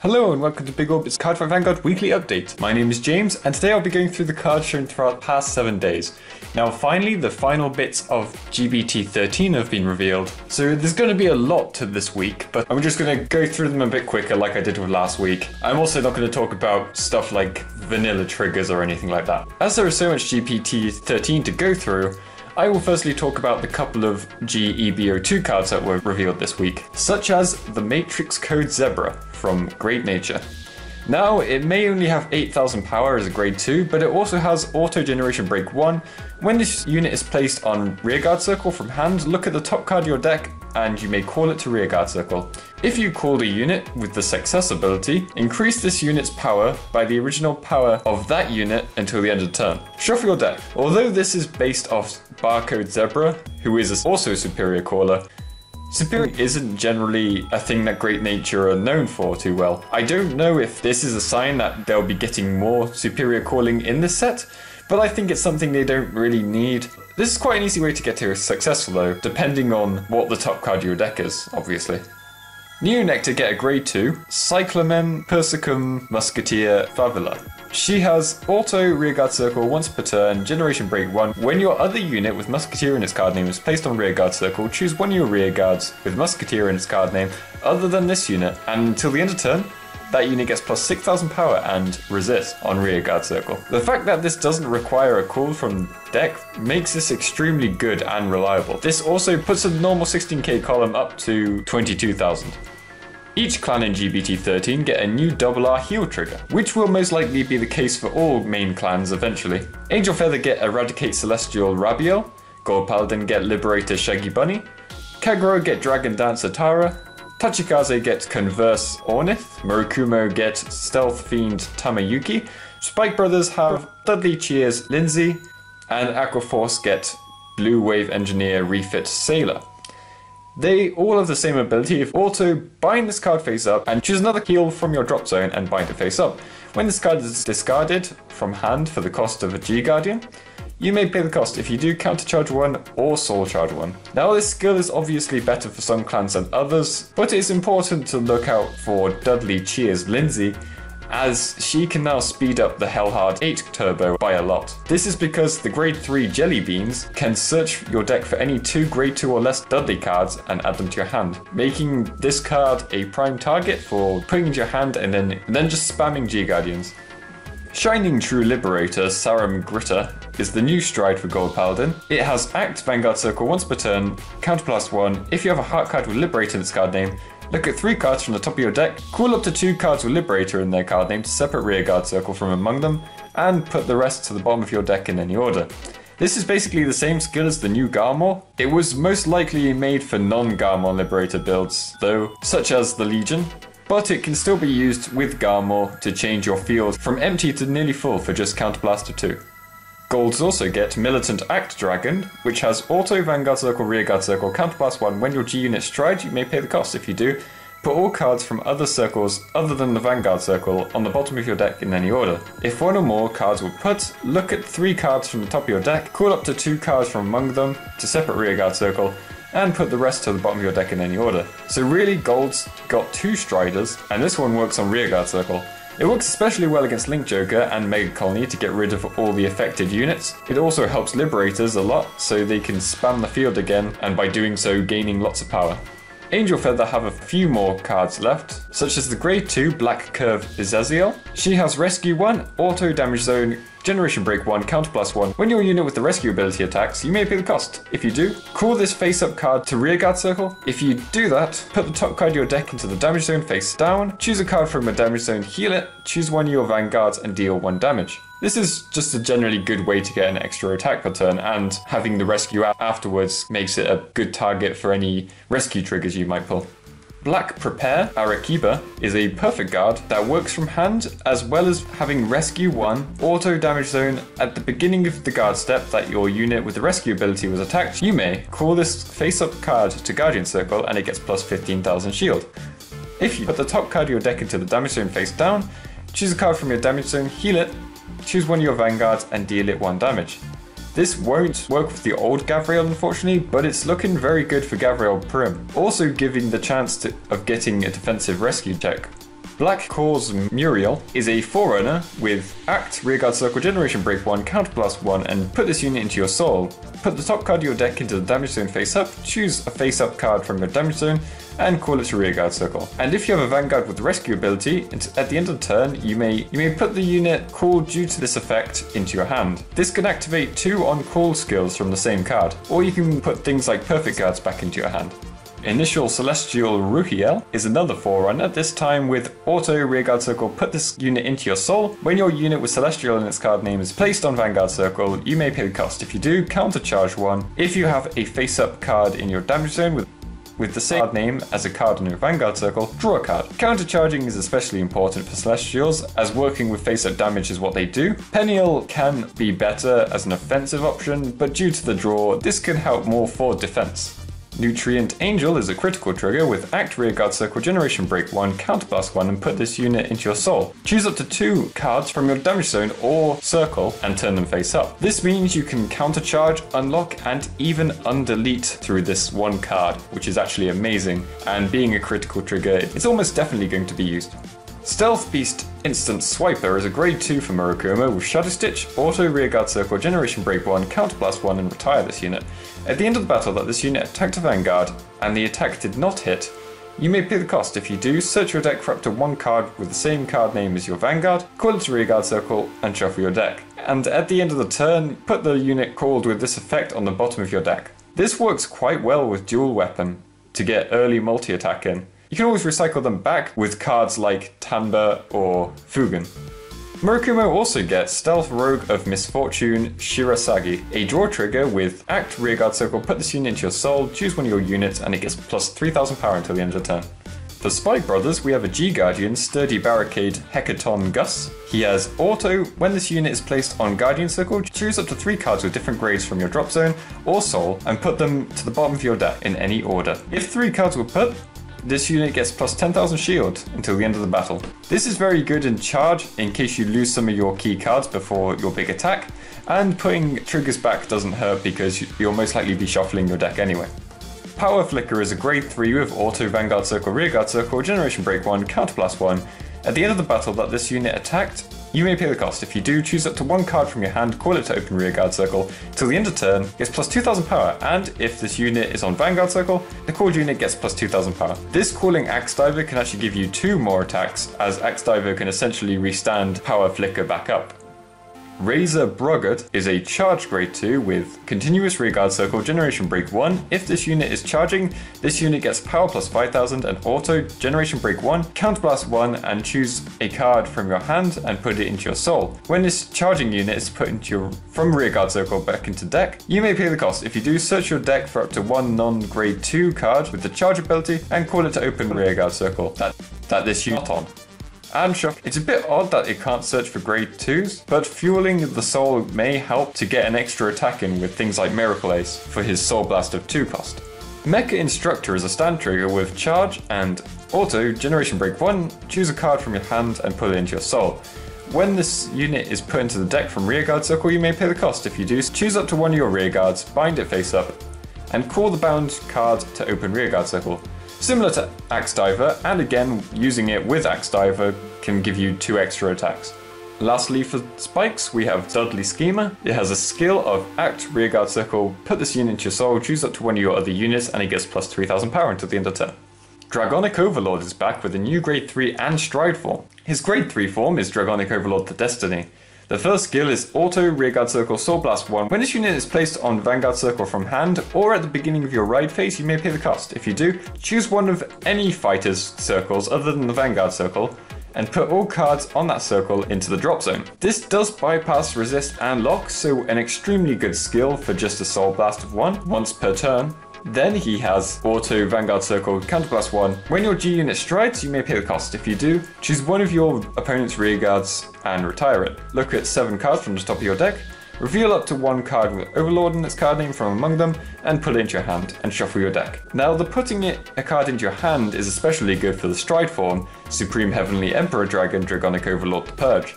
Hello and welcome to Big Orbit's Cardfight! Vanguard weekly update. My name is James and today I'll be going through the cards shown throughout the past 7 days. Now finally the final bits of G BT13 have been revealed, so there's going to be a lot to this week, but I'm just going to go through them a bit quicker like I did with last week. I'm also not going to talk about stuff like vanilla triggers or anything like that. As there is so much GPT-13 to go through, I will firstly talk about the couple of GEBO2 cards that were revealed this week, such as The Matrix Code Zebra from Great Nature. Now, it may only have 8,000 power as a grade 2, but it also has auto generation break 1. When this unit is placed on rearguard circle from hand, look at the top card of your deck and you may call it to rearguard circle. If you called a unit with the success ability, increase this unit's power by the original power of that unit until the end of the turn. Shuffle your deck. Although this is based off Barcode Zebra, who is also a superior caller, superior isn't generally a thing that Great Nature are known for too well. I don't know if this is a sign that they'll be getting more superior calling in this set, but I think it's something they don't really need. This is quite an easy way to get to a successful though, depending on what the top card of your deck is, obviously. Neo Nectar get a grade 2, Cyclamen Persicum Musketeer Favela. She has auto rearguard circle once per turn, generation break 1. When your other unit with Musketeer in its card name is placed on rearguard circle, choose one of your rearguards with Musketeer in its card name other than this unit, and until the end of turn, that unit gets plus 6,000 power and resist on rearguard circle. The fact that this doesn't require a call from deck makes this extremely good and reliable. This also puts a normal 16k column up to 22,000. Each clan in GBT13 get a new RR heal trigger, which will most likely be the case for all main clans eventually. Angel Feather get Eradicate Celestial Rabiel, Gold Paladin get Liberator Shaggy Bunny, Kagero get Dragon Dancer Tara, Tachikaze gets Converse Ornith, Murakumo gets Stealth Fiend Tamayuki, Spike Brothers have Dudley Cheers Lindsay, and Aquaforce get Blue Wave Engineer Refit Sailor. They all have the same ability. If auto, bind this card face up and choose another heal from your drop zone and bind it face up. When this card is discarded from hand for the cost of a G Guardian, you may pay the cost. If you do, countercharge 1 or soul charge 1. Now this skill is obviously better for some clans than others, but it's important to look out for Dudley Cheers Lindsay, as she can now speed up the Hellhard 8 Turbo by a lot. This is because the grade 3 Jelly Beans can search your deck for any 2 grade 2 or less Dudley cards and add them to your hand, making this card a prime target for putting into your hand and then just spamming G Guardians. Shining True Liberator Sarum Gritter is the new stride for Gold Paladin. It has Act Vanguard Circle once per turn, counter plus 1. If you have a heart card with Liberator in its card name, look at 3 cards from the top of your deck, call up to 2 cards with Liberator in their card name to separate rearguard circle from among them, and put the rest to the bottom of your deck in any order. This is basically the same skill as the new Garmor. It was most likely made for non-Garmor Liberator builds though, such as the Legion, but it can still be used with Garmor to change your field from empty to nearly full for just counterblast of 2. Golds also get Militant Act Dragon, which has auto Vanguard Circle, Rearguard Circle, counterblast 1. When your G unit stride, you may pay the cost. If you do, put all cards from other circles other than the Vanguard Circle on the bottom of your deck in any order. If one or more cards were put, look at 3 cards from the top of your deck, call up to 2 cards from among them to separate Rearguard Circle, and put the rest to the bottom of your deck in any order. So really, Golds got 2 striders, and this one works on Rearguard Circle. It works especially well against Link Joker and Mega Colony to get rid of all the affected units. It also helps Liberators a lot so they can spam the field again, and by doing so gaining lots of power. Angel Feather have a few more cards left, such as the grade 2 Black Curve Izaziel. She has Rescue 1, Auto Damage Zone, Generation Break 1, Counter Plus 1. When your unit with the Rescue ability attacks, you may pay the cost. If you do, call this face-up card to Rearguard Circle. If you do that, put the top card of your deck into the Damage Zone face down, choose a card from a Damage Zone, heal it, choose one of your Vanguards and deal 1 damage. This is just a generally good way to get an extra attack per turn, and having the Rescue out afterwards makes it a good target for any Rescue triggers you might pull. Black Prepare Arakiba is a perfect guard that works from hand as well as having Rescue 1, Auto Damage Zone. At the beginning of the guard step that your unit with the Rescue ability was attacked, you may call this face-up card to Guardian Circle and it gets plus 15,000 shield. If you put the top card of your deck into the Damage Zone face down, choose a card from your Damage Zone, heal it, choose one of your Vanguards and deal it 1 damage. This won't work with the old Gavriel unfortunately, but it's looking very good for Gavriel Prim, also giving the chance of getting a defensive rescue check. Black Cause Muriel is a Forerunner with Act, Rearguard Circle, Generation Break 1, Counterblast 1, and put this unit into your soul. Put the top card of your deck into the damage zone face up, choose a face up card from your damage zone, and call it a Rearguard Circle. And if you have a Vanguard with Rescue ability, at the end of the turn, you may put the unit called due to this effect into your hand. This can activate 2 on-call skills from the same card, or you can put things like Perfect Guards back into your hand. Initial Celestial Ruhiel is another Forerunner, this time with Auto Rearguard Circle, put this unit into your soul. When your unit with Celestial in its card name is placed on Vanguard Circle, you may pay the cost. If you do, countercharge 1. If you have a face-up card in your damage zone with the same card name as a card in your Vanguard Circle, draw a card. Countercharging is especially important for Celestials, as working with face-up damage is what they do. Peniel can be better as an offensive option, but due to the draw, this can help more for defense. Nutrient Angel is a critical trigger with Act, Rearguard Circle, Generation Break 1, Counterblast 1, and put this unit into your soul. Choose up to 2 cards from your damage zone or circle and turn them face up. This means you can countercharge, unlock, and even undelete through this one card, which is actually amazing, and being a critical trigger, it's almost definitely going to be used. Stealth Beast Instant Swiper is a grade 2 for Murakumo with Shadow Stitch, Auto Rearguard Circle, Generation Break 1, Counterblast 1, and retire this unit. At the end of the battle that this unit attacked a Vanguard and the attack did not hit, you may pay the cost. If you do, search your deck for up to 1 card with the same card name as your Vanguard, call it a Rearguard Circle, and shuffle your deck. And at the end of the turn, put the unit called with this effect on the bottom of your deck. This works quite well with Dual Weapon to get early multi-attack in. You can always recycle them back with cards like Tanba or Fugen. Murakumo also gets Stealth Rogue of Misfortune Shirasagi, a draw trigger with Act, Rearguard Circle, put this unit into your soul, choose one of your units, and it gets plus 3,000 power until the end of the turn. For Spike Brothers, we have a G-Guardian Sturdy Barricade Hecaton Gus. He has Auto, when this unit is placed on Guardian Circle, choose up to 3 cards with different grades from your drop zone or soul and put them to the bottom of your deck in any order. If 3 cards were put, this unit gets plus 10,000 shield until the end of the battle. This is very good in charge in case you lose some of your key cards before your big attack, and putting triggers back doesn't hurt because you'll most likely be shuffling your deck anyway. Power Flicker is a grade 3 with Auto, Vanguard Circle, Rearguard Circle, Generation Break 1, Counterblast 1. At the end of the battle that this unit attacked, you may pay the cost. If you do, choose up to 1 card from your hand, call it to open Rearguard Circle, till the end of turn, gets plus 2,000 power, and if this unit is on Vanguard Circle, the called unit gets plus 2,000 power. This calling Axe Diver can actually give you 2 more attacks, as Axe Diver can essentially restand Power Flicker back up. Razor Broggut is a charge grade 2 with Continuous Rearguard Circle, Generation Break 1. If this unit is charging, this unit gets power plus 5,000 and Auto, Generation Break 1, Counterblast 1, and choose a card from your hand and put it into your soul. When this charging unit is put into from Rearguard Circle back into deck, you may pay the cost. If you do, search your deck for up to 1 non-grade 2 card with the charge ability and call it to open Rearguard Circle that this unit is not on. It's a bit odd that it can't search for grade 2s, but fueling the soul may help to get an extra attack in with things like Miracle Ace for his Soul Blast of 2 cost. Mecha Instructor is a stand trigger with Charge and Auto, Generation Break 1, choose a card from your hand and put it into your soul. When this unit is put into the deck from Rearguard Circle, you may pay the cost. If you do, choose up to 1 of your rearguards, bind it face up, and call the bound card to open Rearguard Circle. Similar to Axe Diver, and again, using it with Axe Diver can give you 2 extra attacks. Lastly, for Spikes, we have Dudley Schemer. It has a skill of Act, Rearguard Circle, put this unit into your soul, choose up to 1 of your other units, and it gets plus 3,000 power until the end of turn. Dragonic Overlord is back with a new grade 3 and stride form. His grade 3 form is Dragonic Overlord to Destiny. The first skill is Auto, Rearguard Circle, Soul Blast 1. When this unit is placed on Vanguard Circle from hand or at the beginning of your ride phase, you may pay the cost. If you do, choose one of any fighter's circles other than the Vanguard Circle and put all cards on that circle into the drop zone. This does bypass resist and lock, so an extremely good skill for just a Soul Blast of 1 once per turn. Then he has Auto, Vanguard Circle, Counterblast 1. When your G unit strides, you may pay the cost. If you do, choose one of your opponent's rearguards and retire it. Look at 7 cards from the top of your deck, reveal up to 1 card with Overlord in its card name from among them, and put it into your hand, and shuffle your deck. Now, the putting a card into your hand is especially good for the stride form, Supreme Heavenly Emperor Dragon, Dragonic Overlord the Purge.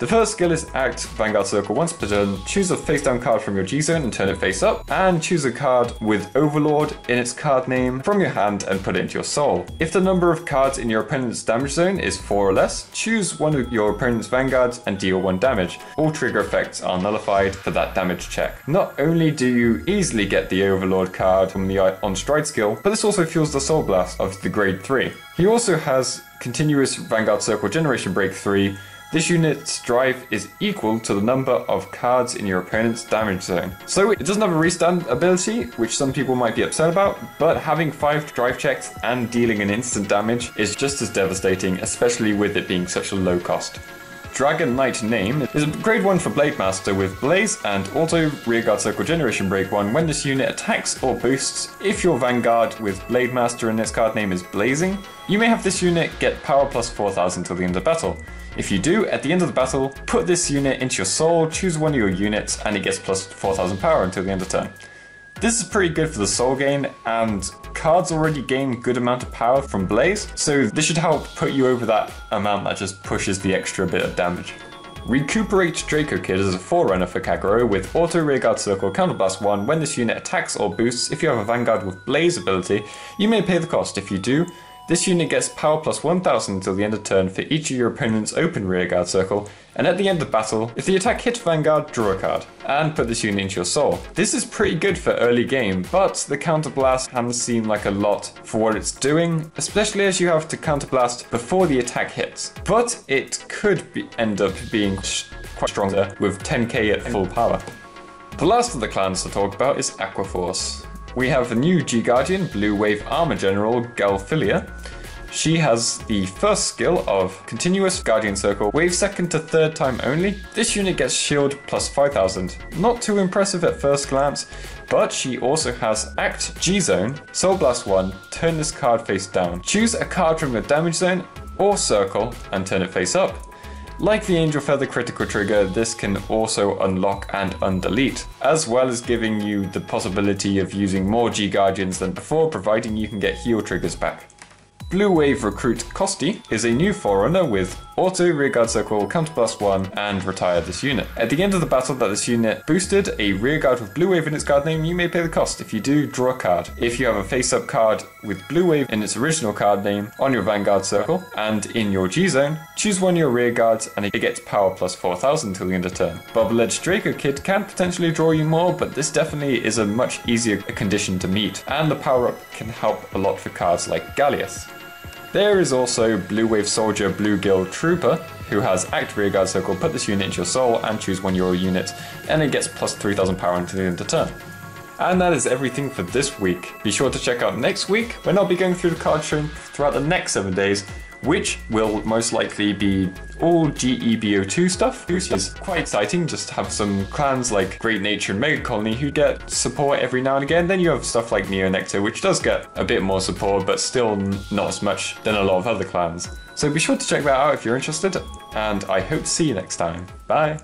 The first skill is Act Vanguard Circle once per turn. Choose a face down card from your G Zone and turn it face up, and choose a card with Overlord in its card name from your hand and put it into your soul. If the number of cards in your opponent's damage zone is 4 or less, choose one of your opponent's vanguards and deal 1 damage. All trigger effects are nullified for that damage check. Not only do you easily get the Overlord card from the On Stride skill, but this also fuels the Soul Blast of the grade 3. He also has Continuous Vanguard Circle Generation Break 3. This unit's drive is equal to the number of cards in your opponent's damage zone. So it doesn't have a restand ability, which some people might be upset about, but having 5 drive checks and dealing an instant damage is just as devastating, especially with it being such a low cost. Dragon Knight Name is a grade 1 for Blade Master with Blaze and also Rearguard Circle Generation Break 1 when this unit attacks or boosts. If your Vanguard with Blade Master and its card name is Blazing, you may have this unit get power plus 4000 till the end of battle. If you do, at the end of the battle, put this unit into your soul, choose one of your units, and it gets plus 4000 power until the end of turn. This is pretty good for the soul gain, and cards already gain good amount of power from Blaze, so this should help put you over that amount that just pushes the extra bit of damage. Recuperate Draco Kid is a forerunner for Kagero with Auto Rearguard Circle Counterblast 1 when this unit attacks or boosts. If you have a Vanguard with Blaze ability, you may pay the cost. If you do, this unit gets power plus 1000 until the end of turn for each of your opponent's open rearguard circle, and at the end of battle, if the attack hits Vanguard, draw a card, and put this unit into your soul. This is pretty good for early game, but the counterblast can seem like a lot for what it's doing, especially as you have to counterblast before the attack hits. But it could end up being quite stronger with 10k at full power. The last of the clans to talk about is Aquaforce. We have a new G-Guardian, Blue Wave Armor General, Galphilia. She has the first skill of Continuous Guardian Circle, wave second to third time only. This unit gets shield plus 5000. Not too impressive at first glance, but she also has Act G-Zone, Soul Blast 1, turn this card face down. Choose a card from your damage zone or circle and turn it face up. Like the Angel Feather critical trigger, this can also unlock and undelete, as well as giving you the possibility of using more G-Guardians than before, providing you can get heal triggers back. Blue Wave Recruit Kosti is a new forerunner with Auto Rearguard Circle, Counterblast 1, and retire this unit. At the end of the battle that this unit boosted, a rearguard with Blue Wave in its card name, you may pay the cost. If you do, draw a card. If you have a face-up card with Blue Wave in its original card name on your Vanguard Circle and in your G-Zone, choose one of your rearguards and it gets power plus 4000 till the end of turn. Bubble-edged Draco Kid can potentially draw you more, but this definitely is a much easier condition to meet, and the power-up can help a lot for cards like Gallius. There is also Blue Wave Soldier Bluegill Trooper, who has Act Rearguard Circle, put this unit into your soul and choose one of your units, and it gets plus 3000 power until the end of turn. And that is everything for this week. Be sure to check out next week, when I'll be going through the card shown throughout the next 7 days, which will most likely be all GEBO2 stuff, which is quite exciting. Just to have some clans like Great Nature and Mega Colony who get support every now and again. Then you have stuff like Neo Nectar, which does get a bit more support, but still not as much than a lot of other clans. So be sure to check that out if you're interested, and I hope to see you next time. Bye!